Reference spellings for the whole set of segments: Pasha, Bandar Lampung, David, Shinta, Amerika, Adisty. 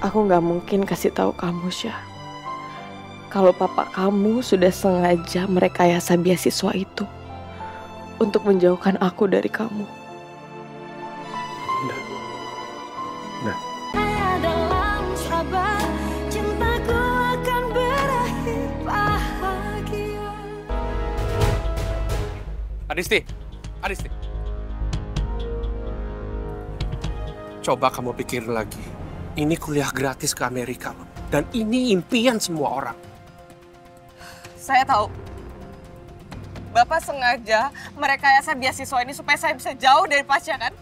Aku nggak mungkin kasih tahu kamu, Syah. Kalau papa kamu sudah sengaja merekayasa beasiswa itu untuk menjauhkan aku dari kamu. Nah. Adisty. Coba kamu pikir lagi. Ini kuliah gratis ke Amerika, loh. Dan ini impian semua orang. Saya tahu. Bapak sengaja merekayasa beasiswa ini supaya saya bisa jauh dari Pasha, kan?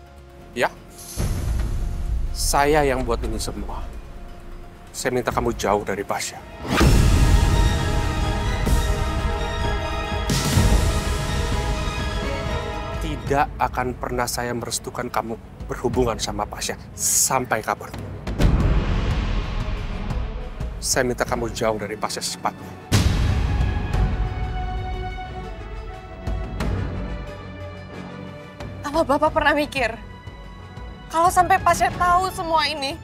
Ya. Saya yang buat ini semua. Saya minta kamu jauh dari Pasha. Tidak akan pernah saya merestukan kamu berhubungan sama Pasha sampai kapanpun. Saya minta kamu jauh dari Pasha secepatnya. Apa Bapak pernah mikir, kalau sampai Pasha tahu semua ini,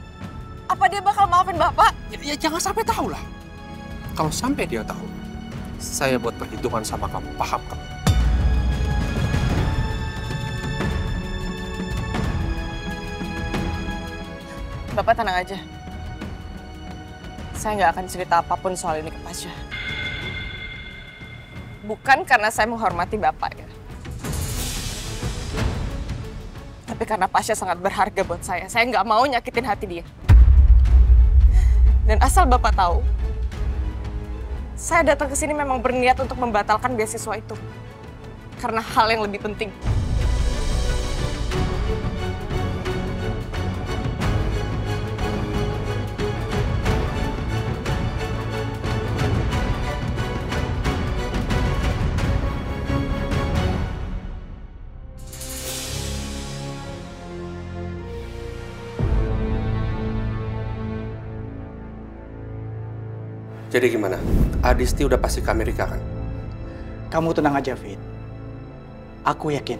apa dia bakal maafin Bapak? Ya jangan sampai tahu lah. Kalau sampai dia tahu, saya buat perhitungan sama kamu, paham kamu? Bapak tenang aja. Saya nggak akan cerita apapun soal ini ke Pasha. Bukan karena saya menghormati Bapak, ya. Tapi karena Pasha sangat berharga buat saya. Saya nggak mau nyakitin hati dia. Dan asal Bapak tahu, saya datang ke sini memang berniat untuk membatalkan beasiswa itu. Karena hal yang lebih penting. Jadi gimana? Adisty udah pasti ke Amerika, kan? Kamu tenang aja, Fit. Aku yakin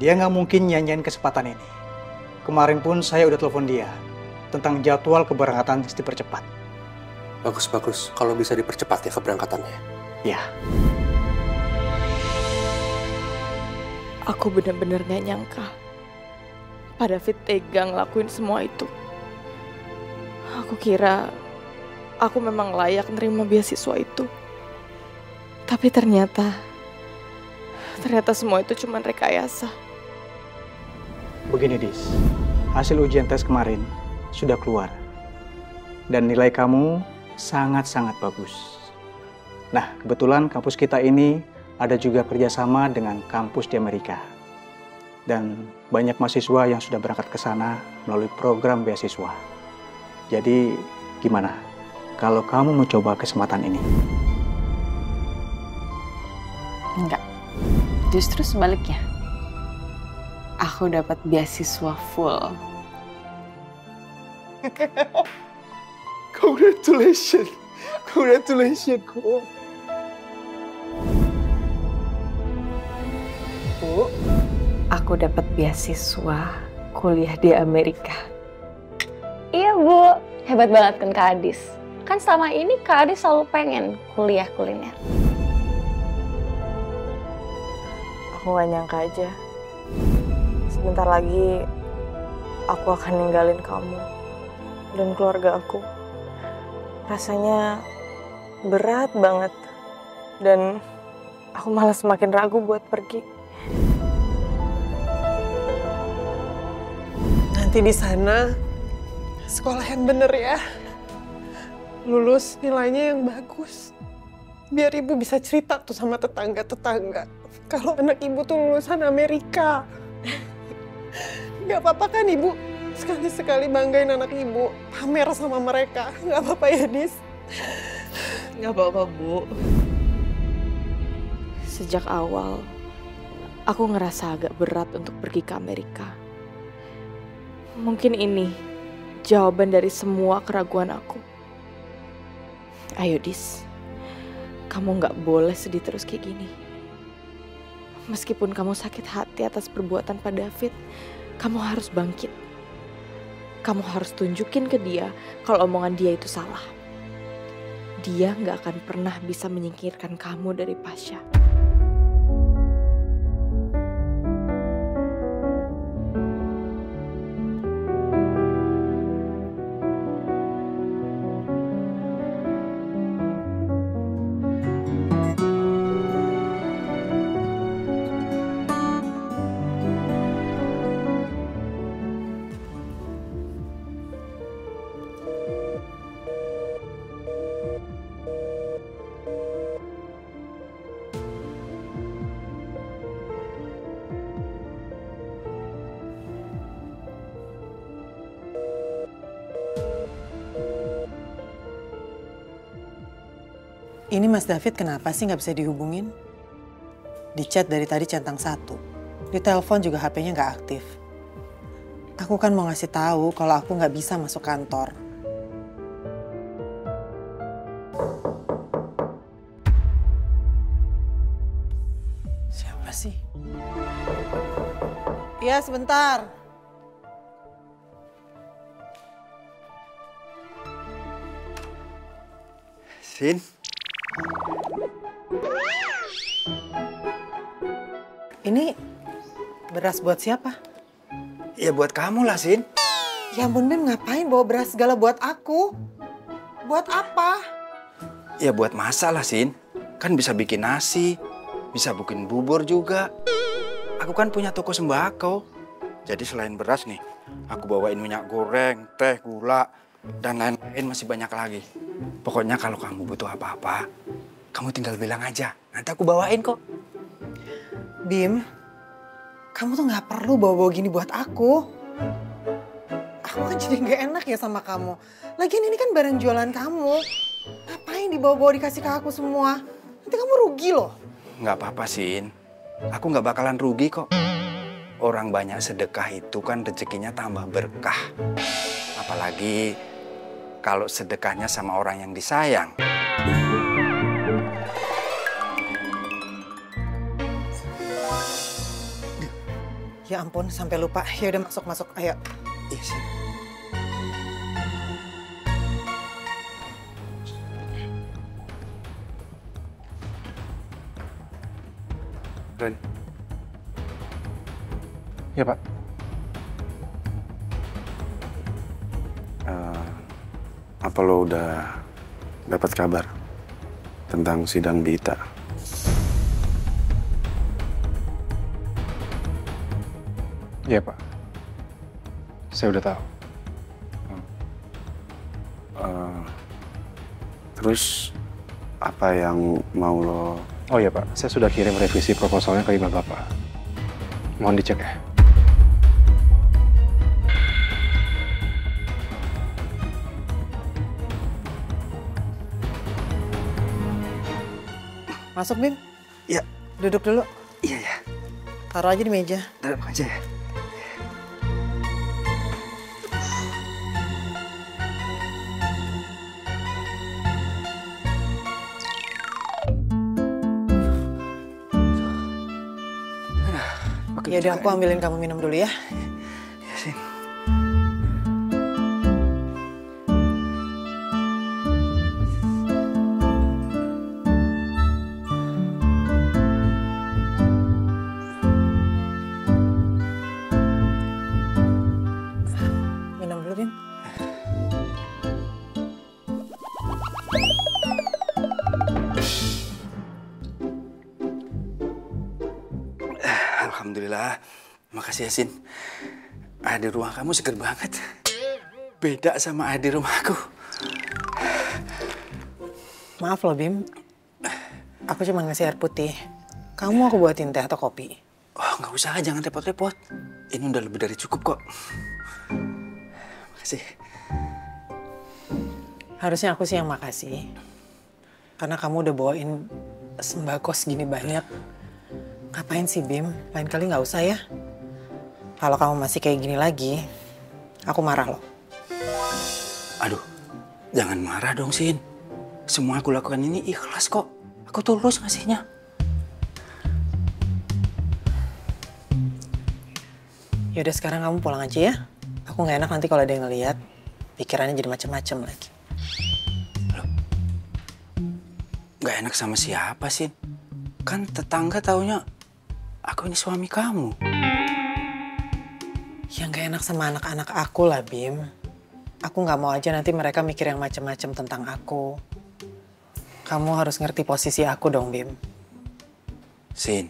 dia nggak mungkin nyanyiin kesempatan ini. Kemarin pun saya udah telepon dia tentang jadwal keberangkatan dipercepat. Bagus. Kalau bisa dipercepat ya keberangkatannya. Ya. Aku benar-benar nggak nyangka pada Fit tega ngelakuin semua itu. Aku kira aku memang layak nerima beasiswa itu. Tapi ternyata semua itu cuma rekayasa. Begini, Dis. Hasil ujian tes kemarin sudah keluar. Dan nilai kamu sangat-sangat bagus. Nah, kebetulan kampus kita ini ada juga kerjasama dengan kampus di Amerika. Dan banyak mahasiswa yang sudah berangkat ke sana melalui program beasiswa. Jadi, gimana? Kalau kamu mau coba kesempatan ini? Enggak, justru sebaliknya. Aku dapat beasiswa full. Congratulations. Bu, aku dapat beasiswa kuliah di Amerika. Iya, Bu. Hebat banget kan Kak Adis. Kan selama ini Kak Adis selalu pengen kuliah kuliner. Aku gak nyangka aja. Sebentar lagi aku akan ninggalin kamu dan keluarga aku. Rasanya berat banget. Dan aku malah semakin ragu buat pergi. Nanti di sana sekolah yang bener ya. Lulus nilainya yang bagus. Biar ibu bisa cerita tuh sama tetangga-tetangga. Kalau anak ibu tuh lulusan Amerika. Gak apa-apa kan ibu? Sekali-sekali banggain anak ibu. Pamer sama mereka. Gak apa-apa ya, Dis? Gak apa-apa, Bu. Sejak awal, aku ngerasa agak berat untuk pergi ke Amerika. Mungkin ini jawaban dari semua keraguan aku. Ayo, Dis, kamu nggak boleh sedih terus kayak gini. Meskipun kamu sakit hati atas perbuatan Pak David, kamu harus bangkit. Kamu harus tunjukin ke dia kalau omongan dia itu salah. Dia nggak akan pernah bisa menyingkirkan kamu dari Pasha. Ini Mas David kenapa sih nggak bisa dihubungin? Di chat dari tadi centang satu. Di telepon juga HP-nya nggak aktif. Aku kan mau ngasih tahu kalau aku nggak bisa masuk kantor. Siapa sih? Iya, sebentar. Sin? Ini beras buat siapa? Ya buat kamu lah, Sin. Ya ampun, Bim, ngapain bawa beras segala buat aku? Buat apa? Ya buat masak lah, Sin. Kan bisa bikin nasi, bisa bikin bubur juga. Aku kan punya toko sembako. Jadi selain beras nih, aku bawain minyak goreng, teh, gula, dan lain-lain masih banyak lagi. Pokoknya kalau kamu butuh apa-apa, kamu tinggal bilang aja, nanti aku bawain kok. Bim, kamu tuh gak perlu bawa-bawa gini buat aku. Aku kan jadi gak enak ya sama kamu. Lagian ini kan barang jualan kamu. Ngapain dibawa-bawa dikasih ke aku semua? Nanti kamu rugi loh. Gak apa-apa, Sin. Aku gak bakalan rugi kok. Orang banyak sedekah itu kan rezekinya tambah berkah. Apalagi kalau sedekahnya sama orang yang disayang. Ya ampun, sampai lupa. Ya udah, masuk. Ayo. Iya, Sin. Ren. Ya, Pak. Apa lo udah dapat kabar tentang sidang Bita? Iya, Pak. Saya udah tahu. Terus apa yang mau lo... Oh iya, Pak. Saya sudah kirim revisi proposalnya ke email Bapak. Mohon dicek ya. Masuk, Bim. Iya. Duduk dulu. Iya, ya. Taruh aja di meja. Taruh aja ya. Ya udah, aku ambilin kamu minum dulu ya. Ya, Sin. Minum dulu, Bim. Alhamdulillah, makasih ya, Sin. Ada rumah kamu seger banget. Beda sama ada rumahku. Maaf loh, Bim. Aku cuma ngasih air putih. Kamu aku buatin teh atau kopi? Oh, nggak usah, jangan repot-repot. Ini udah lebih dari cukup kok. Makasih. Harusnya aku sih yang makasih. Karena kamu udah bawain sembako segini banyak. Ngapain sih, Bim? Lain kali nggak usah ya. Kalau kamu masih kayak gini lagi, aku marah loh. Aduh, jangan marah dong, Sin. Semua aku lakukan ini ikhlas kok. Aku tulus ngasihnya. Yaudah, sekarang kamu pulang aja ya. Aku nggak enak nanti kalau ada yang ngeliat, pikirannya jadi macem-macem lagi. Loh, nggak enak sama siapa sih? Kan tetangga taunya aku ini suami kamu. Ya nggak enak sama anak-anak aku lah, Bim. Aku nggak mau aja nanti mereka mikir yang macem-macem tentang aku. Kamu harus ngerti posisi aku dong, Bim. Sin,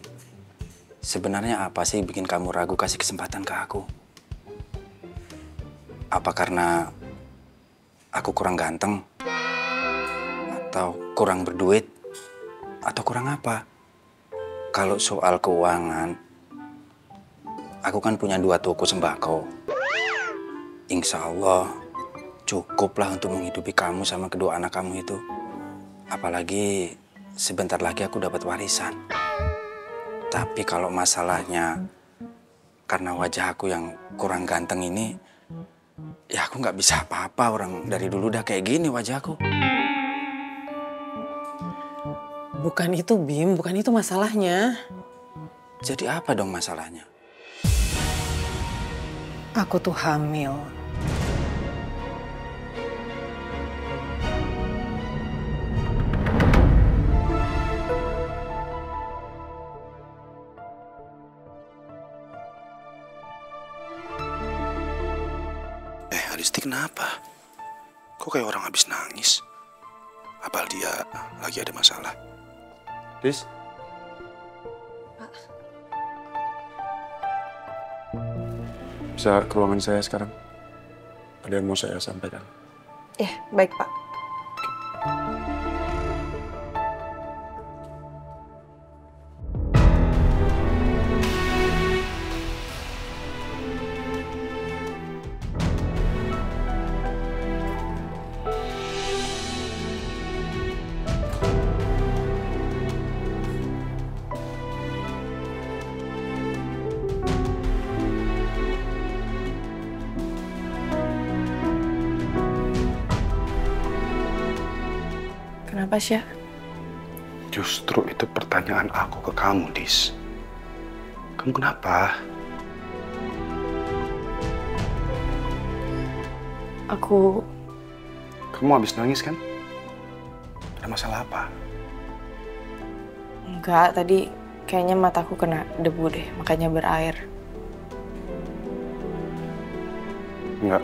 sebenarnya apa sih bikin kamu ragu kasih kesempatan ke aku? Apa karena aku kurang ganteng? Atau kurang berduit? Atau kurang apa? Kalau soal keuangan, aku kan punya 2 toko sembako. Insya Allah, cukuplah untuk menghidupi kamu sama kedua anak kamu itu. Apalagi sebentar lagi aku dapat warisan. Tapi kalau masalahnya karena wajah aku yang kurang ganteng ini, ya aku nggak bisa apa-apa, orang dari dulu udah kayak gini wajahku. Bukan itu, Bim, bukan itu masalahnya. Jadi apa dong masalahnya? Aku tuh hamil. Adisty kenapa? Kok kayak orang habis nangis? Apa dia lagi ada masalah? Dis? Pak. Bisa ke ruangan saya sekarang? Ada yang mau saya sampaikan? Ya, baik Pak. Kenapa, Syah? Justru itu pertanyaan aku ke kamu, Dis. Kamu kenapa? Aku... Kamu habis nangis, kan? Ada masalah apa? Enggak, tadi kayaknya mataku kena debu deh, makanya berair. Enggak.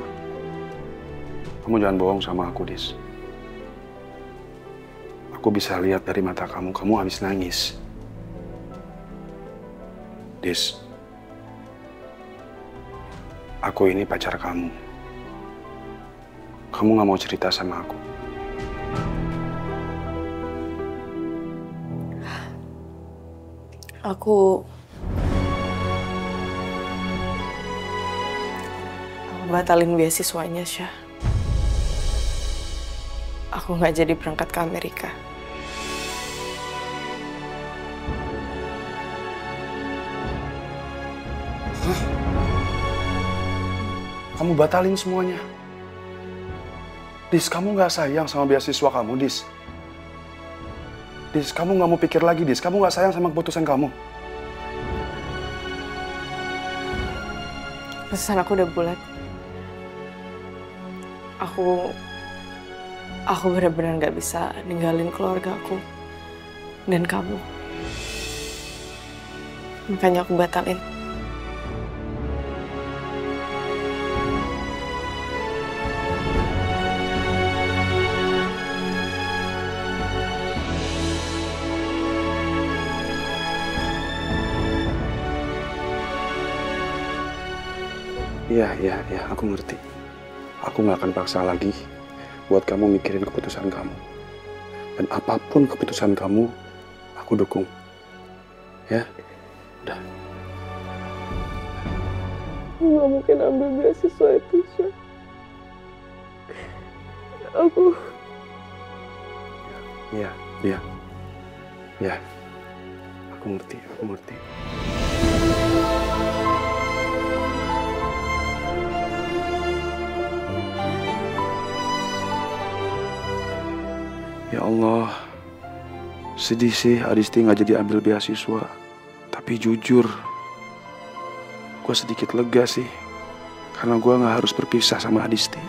Kamu jangan bohong sama aku, Dis. Aku bisa lihat dari mata kamu habis nangis. Dis, aku ini pacar kamu. Kamu gak mau cerita sama aku. Aku batalin beasiswanya, Syah. Aku gak jadi berangkat ke Amerika. Kamu batalin semuanya. Dis, kamu nggak sayang sama beasiswa kamu, Dis. Dis, kamu nggak mau pikir lagi, Dis. Kamu nggak sayang sama keputusan kamu. Keputusan aku udah bulat. Aku benar-benar nggak bisa ninggalin keluarga aku dan kamu. Makanya aku batalin. Iya, aku ngerti. Aku nggak akan paksa lagi buat kamu mikirin keputusan kamu. Dan apapun keputusan kamu, aku dukung. Ya, udah. Aku nggak mungkin ambil beasiswa itu, Syah. Aku... Iya. Aku ngerti. Ya Allah, sedih sih Adisty nggak jadi ambil beasiswa. Tapi jujur, gue sedikit lega sih. karena gue nggak harus berpisah sama Adisty.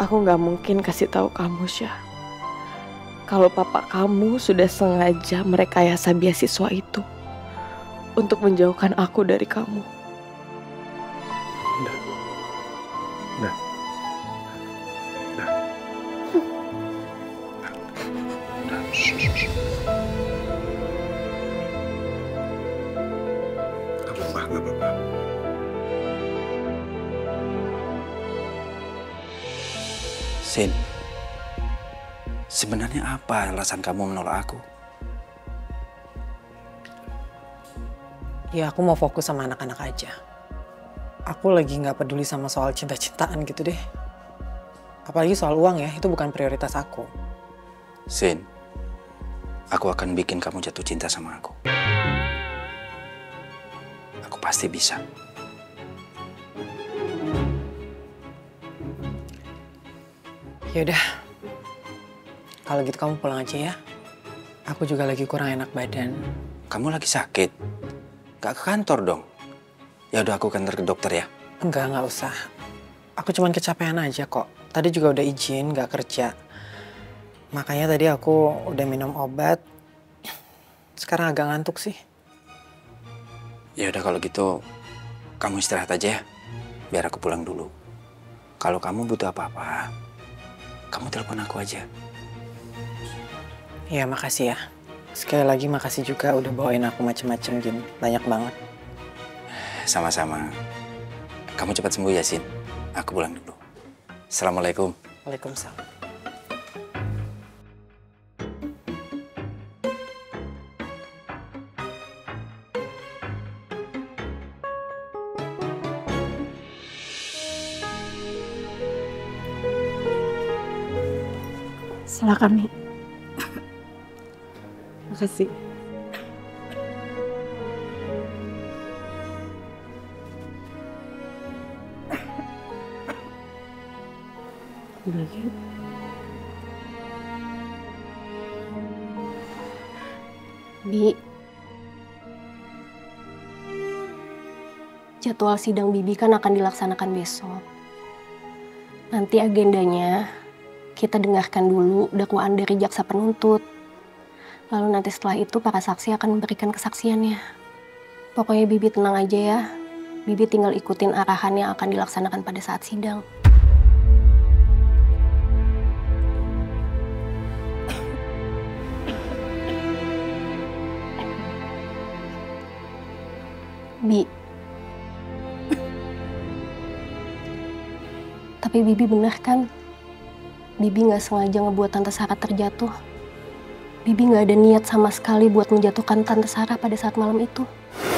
Aku nggak mungkin kasih tahu kamu, Syah, kalau papa kamu sudah sengaja merekayasa beasiswa itu untuk menjauhkan aku dari kamu. Sin, sebenarnya apa alasan kamu menolak aku? Ya, aku mau fokus sama anak-anak aja. Aku lagi nggak peduli sama soal cinta-cintaan gitu deh. Apalagi soal uang ya, itu bukan prioritas aku. Sin, aku akan bikin kamu jatuh cinta sama aku. Aku pasti bisa. Yaudah, kalau gitu kamu pulang aja ya. Aku juga lagi kurang enak badan. Kamu lagi sakit? Gak ke kantor dong? Yaudah, aku kantor ke dokter ya? Enggak usah. Aku cuman kecapean aja kok. Tadi juga udah izin, gak kerja. Makanya tadi aku udah minum obat. Sekarang agak ngantuk sih. Yaudah kalau gitu, kamu istirahat aja ya. Biar aku pulang dulu. Kalau kamu butuh apa-apa, kamu telepon aku aja. Ya, makasih ya. Sekali lagi makasih juga udah bawain aku macem-macem gini. Banyak banget. Sama-sama. Kamu cepat sembuh ya, Sin. Aku pulang dulu. Assalamualaikum. Waalaikumsalam. Silakan, Mi. Makasih. David. Bi. Jadwal sidang Bibi kan akan dilaksanakan besok. Nanti agendanya kita dengarkan dulu dakwaan dari jaksa penuntut. Lalu nanti setelah itu para saksi akan memberikan kesaksiannya. Pokoknya Bibi tenang aja ya. Bibi tinggal ikutin arahan yang akan dilaksanakan pada saat sidang. Bi. Tapi Bibi benar kan? Bibi nggak sengaja ngebuat Tante Sarah terjatuh. Bibi nggak ada niat sama sekali buat menjatuhkan Tante Sarah pada saat malam itu.